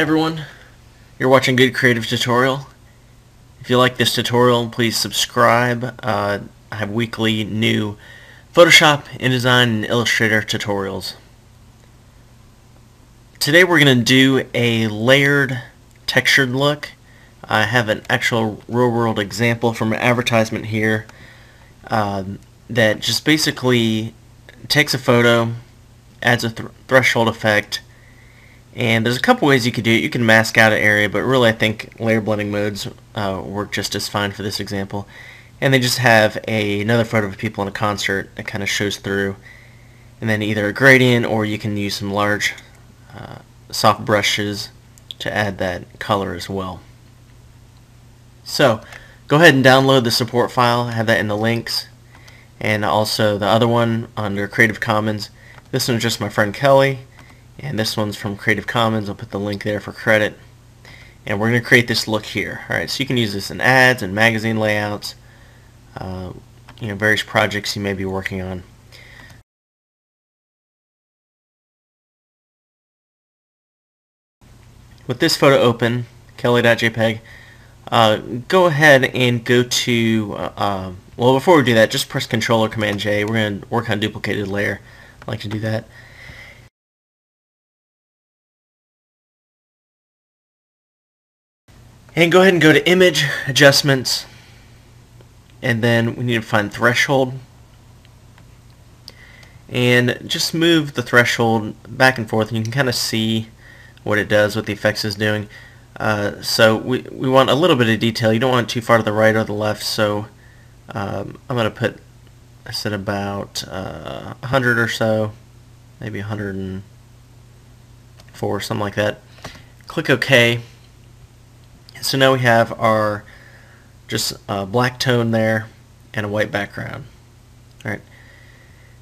Hey everyone, you're watching Good Creative Tutorial. If you like this tutorial, please subscribe. I have weekly new Photoshop, InDesign, and Illustrator tutorials. Today we're going to do a layered, textured look. I have an actual real-world example from an advertisement here that just basically takes a photo, adds a threshold effect, and there's a couple ways you could do it. You can mask out an area, but really I think layer blending modes work just as fine for this example. And they just have another photo of people in a concert that kind of shows through, and then either a gradient or you can use some large soft brushes to add that color as well. So go ahead and download the support file. I have that in the links, and also the other one under Creative Commons. This one's just my friend Kelly, and this one's from Creative Commons. I'll put the link there for credit. And we're going to create this look here. All right, so you can use this in ads and magazine layouts, various projects you may be working on. With this photo open, Kelly.jpg, go ahead and go to, well, before we do that, just press Control or Command J. We're going to work on duplicated layer. I like to do that. And go ahead and go to Image, Adjustments, and then we need to find Threshold. And just move the threshold back and forth, and you can kind of see what it does, what the effects is doing. So we want a little bit of detail. You don't want it too far to the right or the left, so I'm going to put, I said about 100 or so, maybe 104, something like that. Click OK. So now we have our just black tone there and a white background. All right.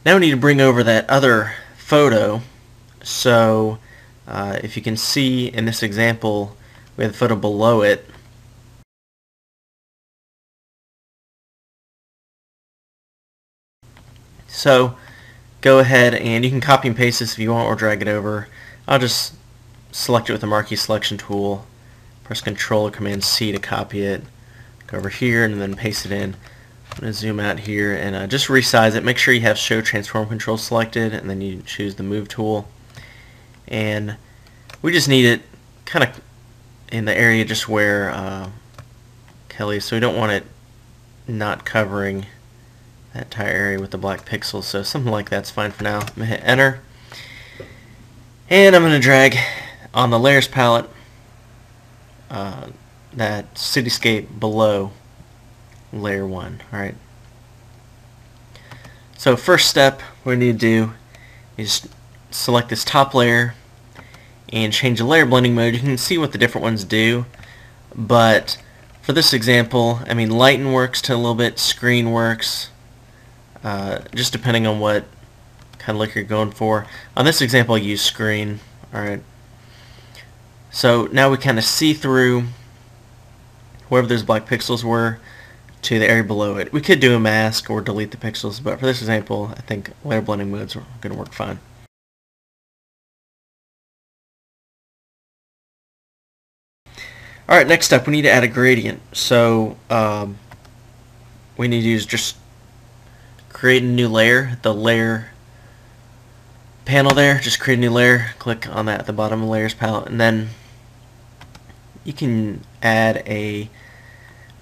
Now we need to bring over that other photo. So if you can see in this example, we have the photo below it. So go ahead and you can copy and paste this if you want or drag it over. I'll just select it with the marquee selection tool. Press Ctrl or Command C to copy it. Go over here and then paste it in. I'm going to zoom out here and just resize it. Make sure you have Show Transform Control selected, and then you choose the Move tool. And we just need it kind of in the area just where Kelly is, so we don't want it not covering that entire area with the black pixels. So something like that's fine for now. I'm going to hit Enter. And I'm going to drag on the Layers palette that cityscape below layer 1. Alright. So first step we need to do is select this top layer and change the layer blending mode. You can see what the different ones do, but for this example, I mean, lighten works to a little bit, screen works, just depending on what kind of look you're going for. On this example I use screen. Alright. So now we kind of see through wherever those black pixels were to the area below it. We could do a mask or delete the pixels, but for this example, I think layer blending modes are going to work fine. Alright, next up, we need to add a gradient. So we need to just create a new layer, the layer panel there, just create a new layer, click on that at the bottom of the Layers palette, and then you can add a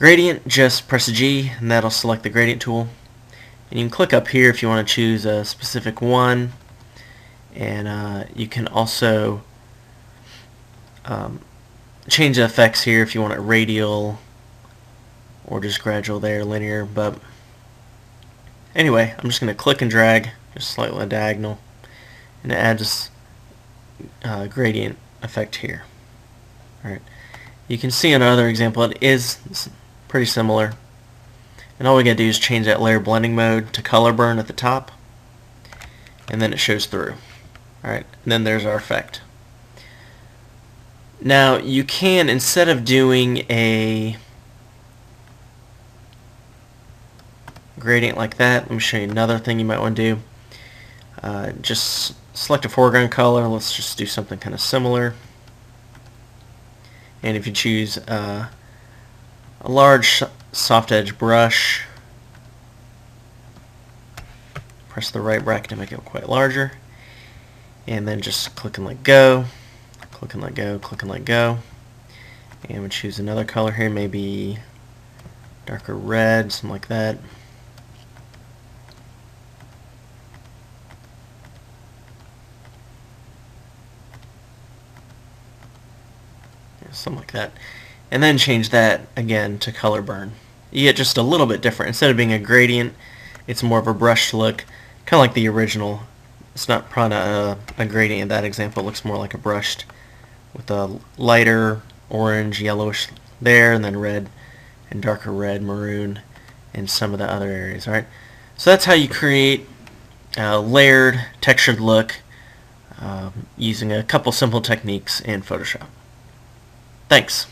gradient. Just press G and that'll select the gradient tool, and you can click up here if you want to choose a specific one. And you can also change the effects here if you want it radial or just gradual there, linear, but anyway I'm just going to click and drag just slightly diagonal. And add this gradient effect here. All right. You can see in another example it is pretty similar. And all we gotta do is change that layer blending mode to color burn at the top, and then it shows through. All right. And then there's our effect. Now you can, instead of doing a gradient like that, let me show you another thing you might want to do. Just select a foreground color. Let's just do something kind of similar. And if you choose a large soft edge brush, press the right bracket to make it quite larger, and then just click and let go, click and let go, click and let go. And we choose another color here, maybe darker red, something like that. Yeah, something like that. And then change that again to color burn. You get just a little bit different. Instead of being a gradient, it's more of a brushed look, kind of like the original. It's not probably a gradient in that example. It looks more like a brushed with a lighter orange, yellowish there, and then red and darker red, maroon, and some of the other areas. All right, so that's how you create a layered, textured look using a couple simple techniques in Photoshop. Thanks.